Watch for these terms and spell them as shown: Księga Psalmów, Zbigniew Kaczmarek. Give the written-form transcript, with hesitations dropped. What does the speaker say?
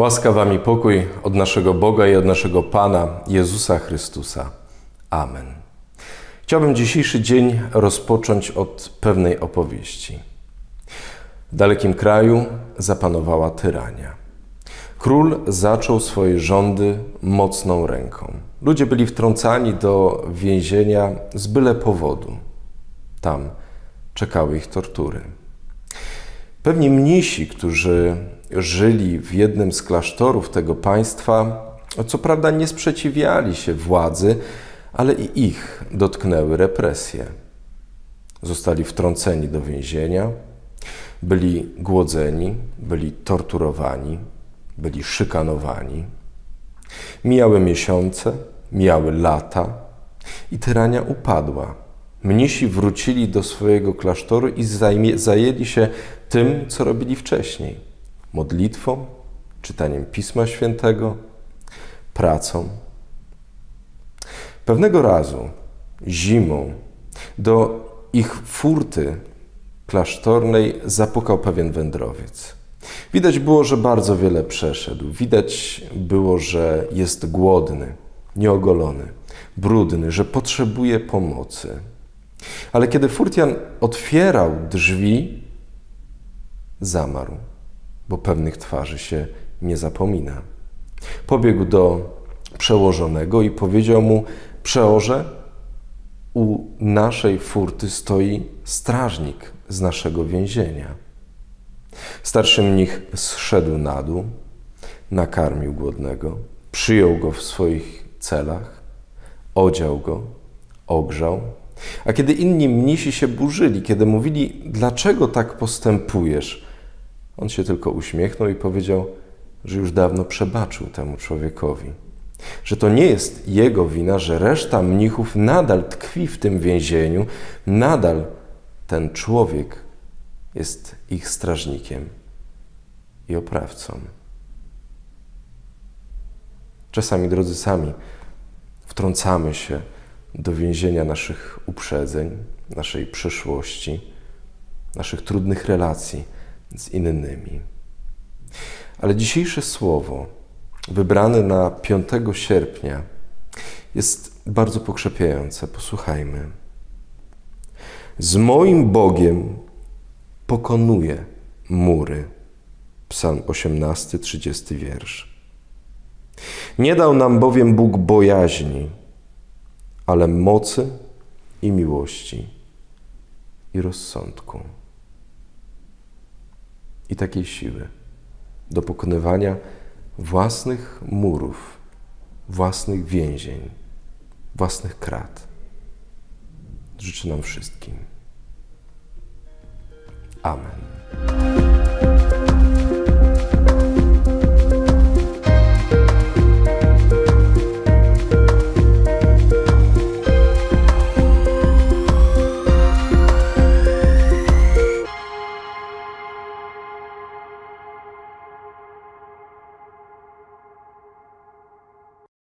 Łaska wam i pokój od naszego Boga i od naszego Pana Jezusa Chrystusa. Amen. Chciałbym dzisiejszy dzień rozpocząć od pewnej opowieści. W dalekim kraju zapanowała tyrania. Król zaczął swoje rządy mocną ręką. Ludzie byli wtrącani do więzienia z byle powodu. Tam czekały ich tortury. Pewni mnisi, którzy żyli w jednym z klasztorów tego państwa, co prawda nie sprzeciwiali się władzy, ale i ich dotknęły represje. Zostali wtrąceni do więzienia, byli głodzeni, byli torturowani, byli szykanowani. Mijały miesiące, mijały lata i tyrania upadła. Mnisi wrócili do swojego klasztoru i zajęli się tym, co robili wcześniej. Modlitwą, czytaniem Pisma Świętego, pracą. Pewnego razu, zimą, do ich furty klasztornej zapukał pewien wędrowiec. Widać było, że bardzo wiele przeszedł. Widać było, że jest głodny, nieogolony, brudny, że potrzebuje pomocy. Ale kiedy furtjan otwierał drzwi, zamarł, bo pewnych twarzy się nie zapomina. Pobiegł do przełożonego i powiedział mu: przeorze, u naszej furty stoi strażnik z naszego więzienia. Starszy mnich zszedł na dół, nakarmił głodnego, przyjął go w swoich celach, odział go, ogrzał. A kiedy inni mnisi się burzyli, kiedy mówili: dlaczego tak postępujesz? On się tylko uśmiechnął i powiedział, że już dawno przebaczył temu człowiekowi. Że to nie jest jego wina, że reszta mnichów nadal tkwi w tym więzieniu, nadal ten człowiek jest ich strażnikiem i oprawcą. Czasami, drodzy, sami wtrącamy się do więzienia naszych uprzedzeń, naszej przeszłości, naszych trudnych relacji z innymi. Ale dzisiejsze słowo, wybrane na 5 sierpnia, jest bardzo pokrzepiające. Posłuchajmy. Z moim Bogiem pokonuję mury. Psalm 18, 30 wiersz. Nie dał nam bowiem Bóg bojaźni, ale mocy i miłości i rozsądku. I takiej siły do pokonywania własnych murów, własnych więzień, własnych krat. Życzę nam wszystkim. Amen.